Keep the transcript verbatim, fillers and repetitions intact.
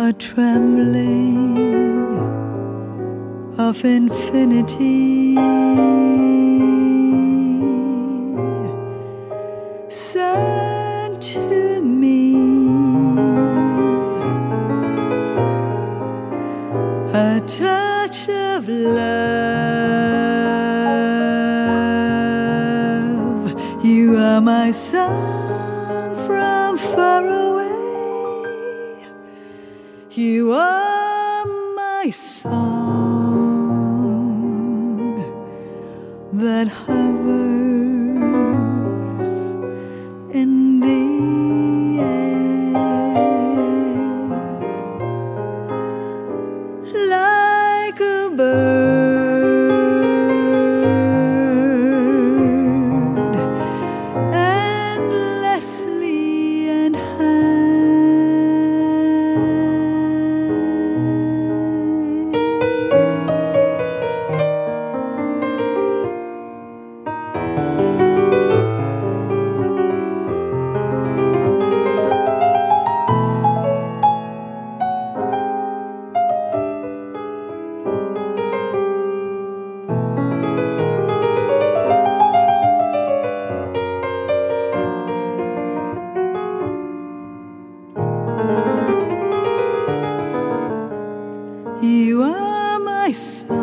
a trembling of infinity. Send to me a touch of love. You are my sun from far away. You are my song that hovers in the air like a bird, endlessly in high. You are my sun.